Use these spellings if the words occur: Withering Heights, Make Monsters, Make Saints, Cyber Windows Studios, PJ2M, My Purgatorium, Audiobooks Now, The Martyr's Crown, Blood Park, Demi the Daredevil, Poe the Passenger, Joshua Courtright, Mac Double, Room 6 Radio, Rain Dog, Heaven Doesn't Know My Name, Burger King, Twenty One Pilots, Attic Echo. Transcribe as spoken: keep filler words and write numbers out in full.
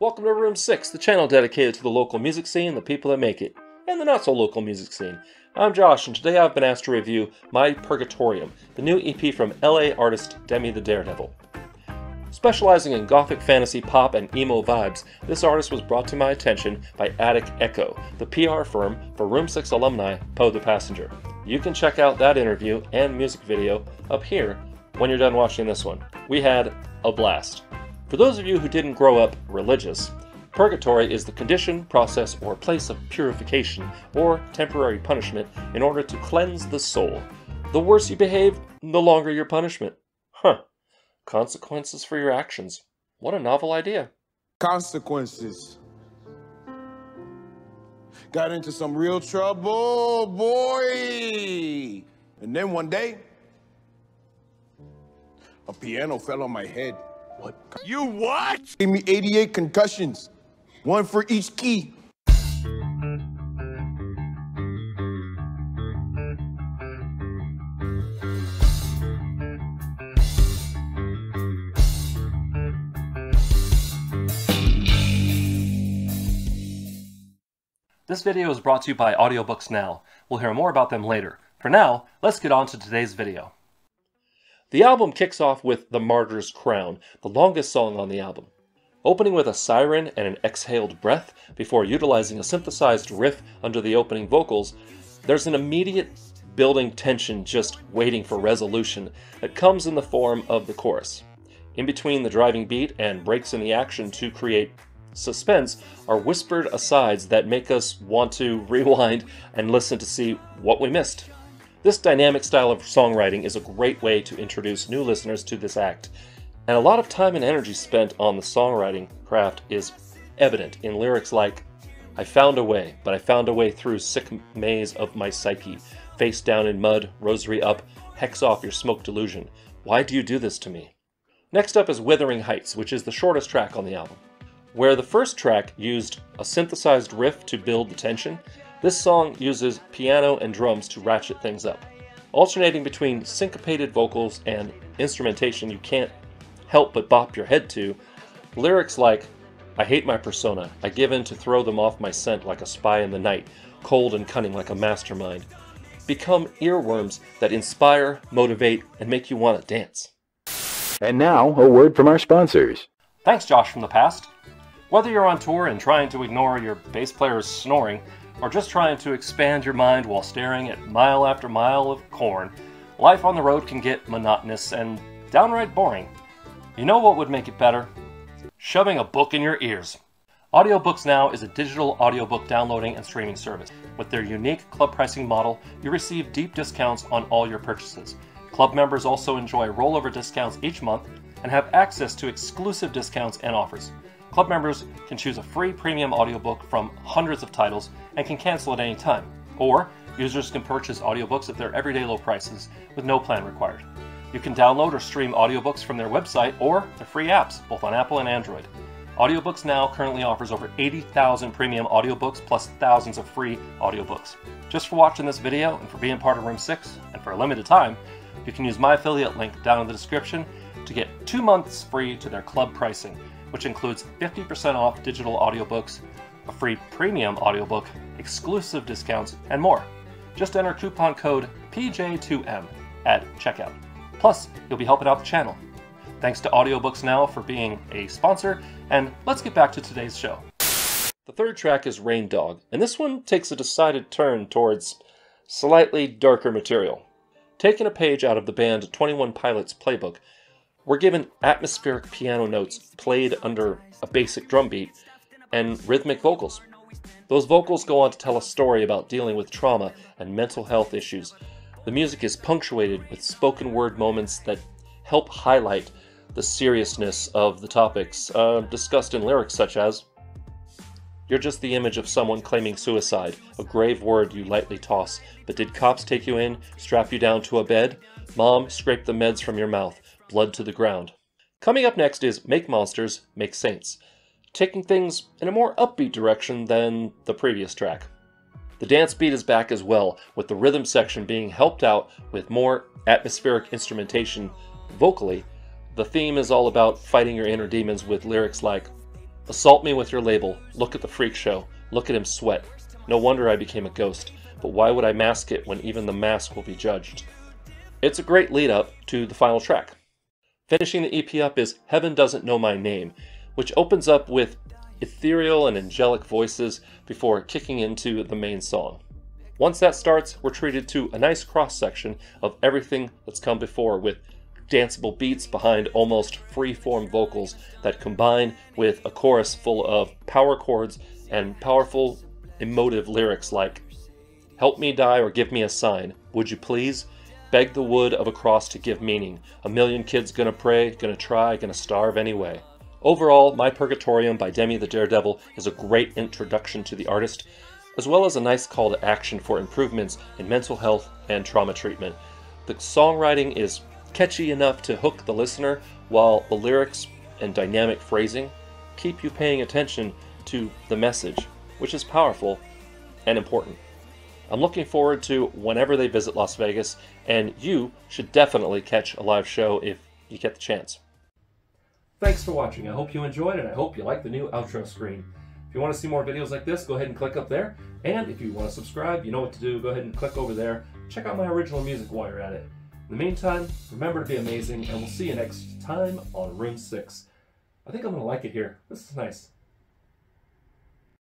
Welcome to Room six, the channel dedicated to the local music scene, the people that make it, and the not-so-local music scene. I'm Josh, and today I've been asked to review My Purgatorium, the new E P from L A artist Demi the Daredevil. Specializing in gothic fantasy pop and emo vibes, this artist was brought to my attention by Attic Echo, the P R firm for Room six alumni Poe the Passenger. You can check out that interview and music video up here when you're done watching this one. We had a blast. For those of you who didn't grow up religious, purgatory is the condition, process, or place of purification or temporary punishment in order to cleanse the soul. The worse you behave, the longer your punishment. Huh. Consequences for your actions. What a novel idea. Consequences. Got into some real trouble, boy. And then one day, a piano fell on my head. What? You what? Gave me eighty-eight concussions, one for each key. This video is brought to you by Audiobooks Now. We'll hear more about them later. For now, let's get on to today's video. The album kicks off with The Martyr's Crown, the longest song on the album, opening with a siren and an exhaled breath before utilizing a synthesized riff under the opening vocals. There's an immediate building tension just waiting for resolution that comes in the form of the chorus. In between the driving beat and breaks in the action to create suspense are whispered asides that make us want to rewind and listen to see what we missed. This dynamic style of songwriting is a great way to introduce new listeners to this act, and a lot of time and energy spent on the songwriting craft is evident in lyrics like, "I found a way, but I found a way through sick maze of my psyche, face down in mud, rosary up, hex off your smoke delusion. Why do you do this to me?" Next up is Withering Heights, which is the shortest track on the album. Where the first track used a synthesized riff to build the tension, this song uses piano and drums to ratchet things up. Alternating between syncopated vocals and instrumentation you can't help but bop your head to, lyrics like, "I hate my persona, I give in to throw them off my scent like a spy in the night, cold and cunning like a mastermind," become earworms that inspire, motivate, and make you want to dance. And now, a word from our sponsors. Thanks, Josh from the past. Whether you're on tour and trying to ignore your bass player's snoring, or just trying to expand your mind while staring at mile after mile of corn, life on the road can get monotonous and downright boring. You know what would make it better? Shoving a book in your ears. Audiobooks Now is a digital audiobook downloading and streaming service. With their unique club pricing model, you receive deep discounts on all your purchases. Club members also enjoy rollover discounts each month and have access to exclusive discounts and offers. Club members can choose a free premium audiobook from hundreds of titles and can cancel at any time. Or, users can purchase audiobooks at their everyday low prices with no plan required. You can download or stream audiobooks from their website or their free apps, both on Apple and Android. Audiobooks Now currently offers over eighty thousand premium audiobooks plus thousands of free audiobooks. Just for watching this video and for being part of Room six, and for a limited time, you can use my affiliate link down in the description to get two months free to their club pricing, which includes fifty percent off digital audiobooks, a free premium audiobook, exclusive discounts, and more. Just enter coupon code P J two M at checkout. Plus, you'll be helping out the channel. Thanks to Audiobooks Now for being a sponsor, and let's get back to today's show. The third track is Rain Dog, and this one takes a decided turn towards slightly darker material. Taking a page out of the band Twenty One Pilots' playbook, we're given atmospheric piano notes played under a basic drum beat and rhythmic vocals. Those vocals go on to tell a story about dealing with trauma and mental health issues. The music is punctuated with spoken word moments that help highlight the seriousness of the topics uh, discussed in lyrics such as, "You're just the image of someone claiming suicide, a grave word you lightly toss, but did cops take you in, strap you down to a bed? Mom, scrape the meds from your mouth. Blood to the ground." Coming up next is Make Monsters, Make Saints, taking things in a more upbeat direction than the previous track. The dance beat is back as well, with the rhythm section being helped out with more atmospheric instrumentation vocally. The theme is all about fighting your inner demons with lyrics like, Assault me with your label. Look at the freak show. Look at him sweat. No wonder I became a ghost. But why would I mask it when even the mask will be judged? It's a great lead-up to the final track. Finishing the E P up is Heaven Doesn't Know My Name, which opens up with ethereal and angelic voices before kicking into the main song. Once that starts, we're treated to a nice cross-section of everything that's come before, with danceable beats behind almost free-form vocals that combine with a chorus full of power chords and powerful, emotive lyrics like, "Help me die or give me a sign, would you please? Beg the wood of a cross to give meaning. A million kids gonna pray, gonna try, gonna starve anyway." Overall, My Purgatorium by Demi the Daredevil is a great introduction to the artist, as well as a nice call to action for improvements in mental health and trauma treatment. The songwriting is catchy enough to hook the listener, while the lyrics and dynamic phrasing keep you paying attention to the message, which is powerful and important. I'm looking forward to whenever they visit Las Vegas, and you should definitely catch a live show if you get the chance. Thanks for watching. I hope you enjoyed, and I hope you like the new outro screen. If you want to see more videos like this, go ahead and click up there. And if you want to subscribe, you know what to do. Go ahead and click over there. Check out my original music while you're at it. In the meantime, remember to be amazing, and we'll see you next time on Room six. I think I'm going to like it here. This is nice.